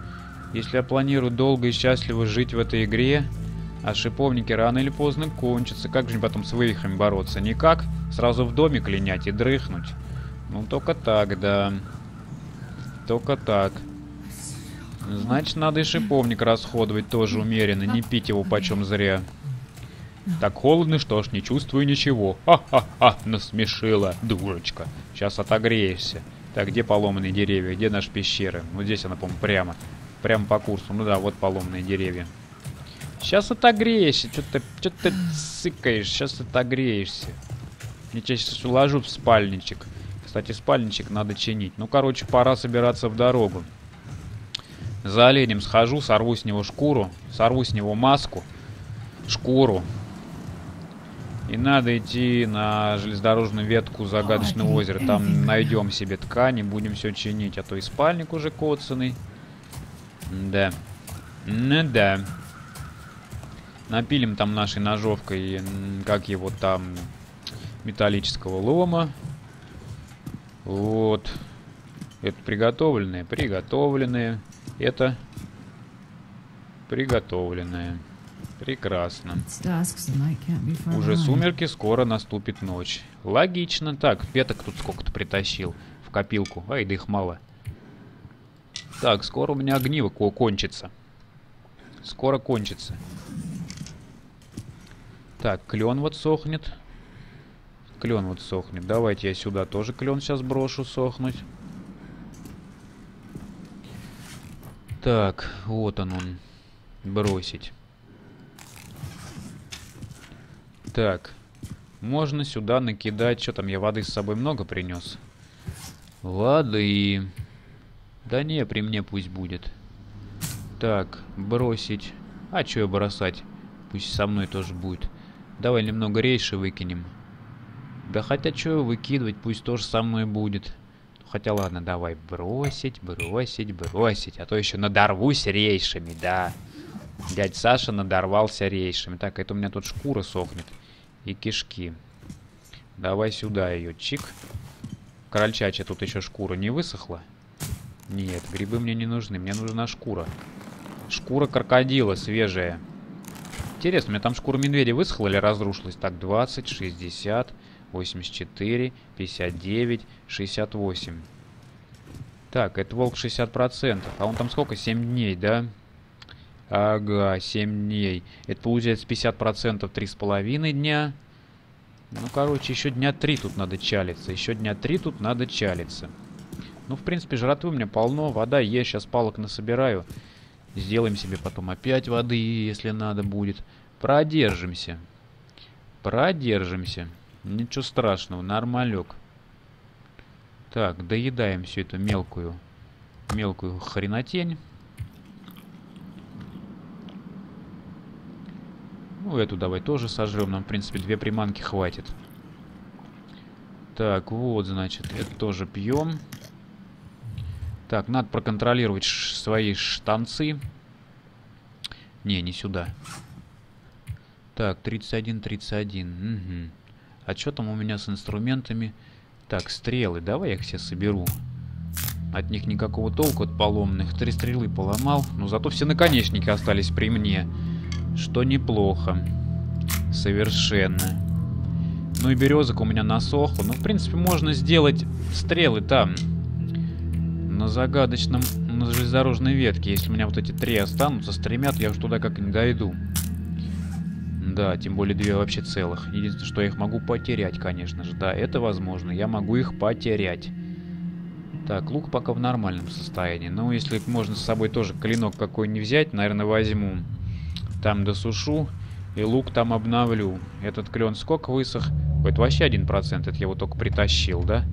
Если я планирую долго и счастливо жить в этой игре, а шиповники рано или поздно кончатся. Как же потом с вывихами бороться? Никак. Сразу в домик линять и дрыхнуть. Ну только так, да. Только так. Значит, надо и шиповник расходовать тоже умеренно. Не пить его почем зря. Так холодно, что ж, не чувствую ничего. Ха-ха-ха, насмешила, дурочка. Сейчас отогреешься. Так, где поломанные деревья? Где наши пещеры? Вот здесь она, по-моему, прямо. Прямо по курсу. Ну да, вот поломанные деревья. Сейчас отогреешься. Чё ты цыкаешь? Сейчас отогреешься. Я сейчас уложу в спальничек. Кстати, спальничек надо чинить. Ну, короче, пора собираться в дорогу. За оленем схожу, сорву с него шкуру, сорву с него маску, шкуру. И надо идти на железнодорожную ветку загадочного озера. Там найдем себе ткани, будем все чинить. А то и спальник уже коцаный. Да. Ну да. Напилим там нашей ножовкой, как его там, металлического лома. Вот. Это приготовленные. Приготовленные. Это приготовленные. Прекрасно. Уже сумерки, скоро наступит ночь. Логично. Так, веток тут сколько-то притащил. В копилку. Ай, да их мало. Так, скоро у меня огниво кончится. Скоро кончится. Так, клен вот сохнет. Клен вот сохнет. Давайте я сюда тоже клен сейчас брошу сохнуть. Так, вот он. Бросить. Так. Можно сюда накидать. Что там, я воды с собой много принес? Воды. Да не, при мне пусть будет. Так, бросить. А что я бросать? Пусть со мной тоже будет. Давай немного рейши выкинем. Да хотя что выкидывать, пусть тоже со мной будет. Хотя ладно, давай бросить, бросить, бросить. А то еще надорвусь рейшами, да. Дядь Саша надорвался рейшами. Так, это у меня тут шкура сохнет. И кишки. Давай сюда ее, чик. Крольчачья тут еще шкура не высохла? Нет, грибы мне не нужны. Мне нужна шкура. Шкура крокодила свежая. Интересно, у меня там шкура медведя высохла или разрушилась? Так, 20, 60... 84, 59, 68. Так, это волк 60%. А он там сколько? 7 дней, да? Ага, 7 дней. Это получается 50% 3,5 дня. Ну, короче, еще дня 3 тут надо чалиться. Еще дня 3 тут надо чалиться. Ну, в принципе, жратвы у меня полно. Вода есть, сейчас палок насобираю. Сделаем себе потом опять воды, если надо будет. Продержимся. Продержимся. Ничего страшного, нормалек. Так, доедаем всю эту мелкую хренотень. Ну, эту давай тоже сожрем. Нам, в принципе, две приманки хватит. Так, вот, значит, это тоже пьем. Так, надо проконтролировать свои штанцы. Не, не сюда. Так, 31, 31. Угу. А что там у меня с инструментами? Так, стрелы. Давай я их все соберу. От них никакого толку, от поломанных. 3 стрелы поломал. Но зато все наконечники остались при мне. Что неплохо. Совершенно. Ну и березок у меня насохло. Ну, в принципе, можно сделать стрелы там. На загадочном, на железнодорожной ветке. Если у меня вот эти 3 останутся, с 3, я уж туда как не дойду. Да, тем более 2 вообще целых. Единственное, что я их могу потерять, конечно же. Да, это возможно. Я могу их потерять. Так, лук пока в нормальном состоянии. Ну, если можно с собой тоже клинок какой-нибудь взять, наверное, возьму. Там досушу. И лук там обновлю. Этот клен сколько высох? Это вообще 1%. Это я его только притащил, да?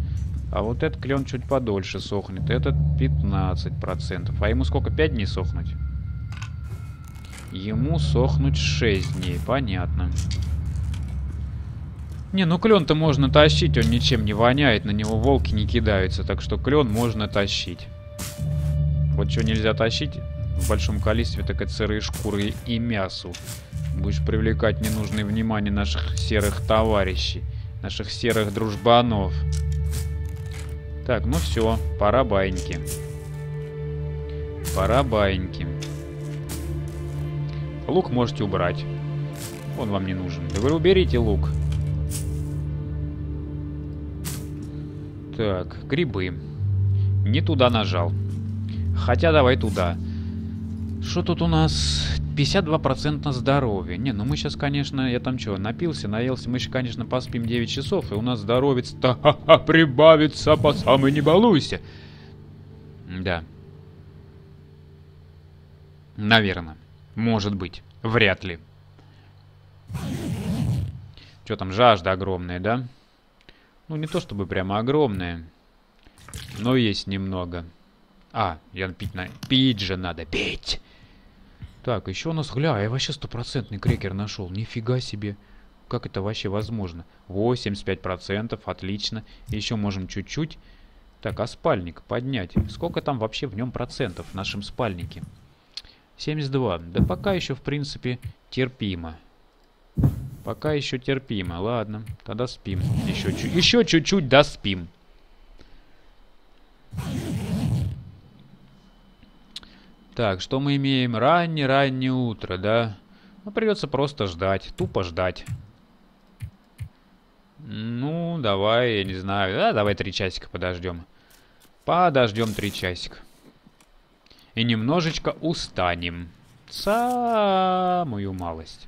А вот этот клен чуть подольше сохнет. Этот 15%. А ему сколько? 5 дней сохнуть? Ему сохнуть 6 дней. Понятно. Не, ну клен-то можно тащить. Он ничем не воняет. На него волки не кидаются. Так что клен можно тащить. Вот что нельзя тащить в большом количестве, так это сырые шкуры и мясо. Будешь привлекать ненужное внимание наших серых товарищей, наших серых дружбанов. Так, ну все, пора баньки. Пора баньки. Лук можете убрать. Он вам не нужен. Да вы уберите лук. Так, грибы. Не туда нажал. Хотя давай туда. Что тут у нас? 52% здоровья. Не, ну мы сейчас, конечно, я там что, напился, наелся. Мы еще, конечно, поспим 9 часов, и у нас здоровец-то прибавится по самой не балуйся. Да. Наверное. Может быть. Вряд ли. Что там, жажда огромная, да? Ну, не то чтобы прямо огромная, но есть немного. А, я пить же надо, пить! Так, еще у нас... Гля, я вообще 100% крекер нашел. Нифига себе. Как это вообще возможно? 85%. Отлично. Еще можем чуть-чуть. Так, а спальник поднять. Сколько там вообще в нем процентов в нашем спальнике? 72. Да пока еще, в принципе, терпимо. Пока еще терпимо. Ладно, тогда спим. Еще чуть-чуть доспим. Так, что мы имеем? Раннее утро, да? Ну, придется просто ждать. Тупо ждать. Ну, давай, я не знаю. Да, давай 3 часика подождем. Подождем 3 часика. И немножечко устанем. Самую малость.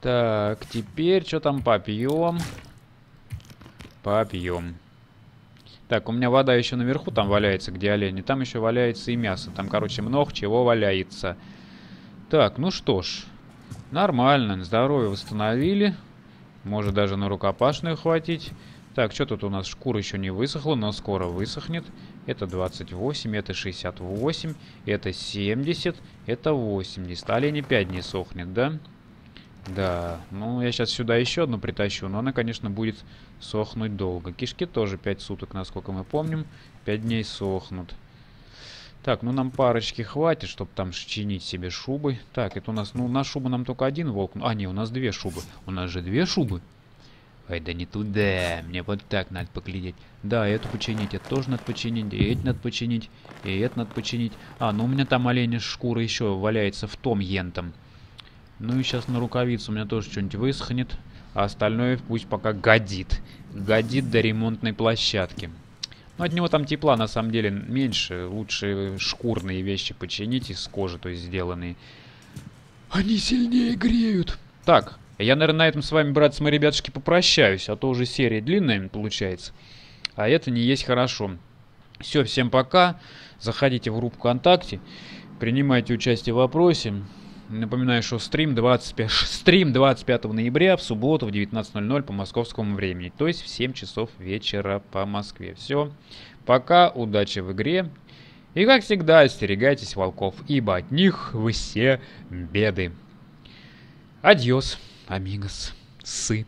Так, теперь что там попьем? Попьем. Так, у меня вода еще наверху там валяется, где олени. Там еще валяется и мясо. Там, короче, много чего валяется. Так, ну что ж. Нормально. Здоровье восстановили. Может даже на рукопашную хватить. Так, что тут у нас? Шкура еще не высохла, но скоро высохнет. Это 28, это 68, это 70, это 80. Олени 5 не сохнет, да? Да, ну я сейчас сюда еще одну притащу, но она, конечно, будет сохнуть долго. Кишки тоже 5 суток, насколько мы помним, 5 дней сохнут. Так, ну нам парочки хватит, чтобы там чинить себе шубы. Так, это у нас, ну на шубу нам только 1 волк. А, не, у нас 2 шубы. У нас же 2 шубы. Ай, да не туда, мне вот так надо поглядеть. Да, эту починить, это тоже надо починить, и это надо починить, и это надо починить. А, ну у меня там оленя шкура еще валяется в том ентом. Ну и сейчас на рукавицу у меня тоже что-нибудь высохнет. А остальное пусть пока годит. Годит до ремонтной площадки. Но от него там тепла на самом деле меньше. Лучше шкурные вещи починить из кожи, то есть сделанные. Они сильнее греют. Так, я, наверное, на этом с вами, братцы, мои ребятушки, попрощаюсь. А то уже серия длинная получается. А это не есть хорошо. Все, всем пока. Заходите в группу ВКонтакте. Принимайте участие в опросе. Напоминаю, что стрим 25 ноября в субботу в 19:00 по московскому времени. То есть в 7 часов вечера по Москве. Все. Пока, удачи в игре. И как всегда, остерегайтесь волков, ибо от них вы все беды. Адьос, амигос, сы.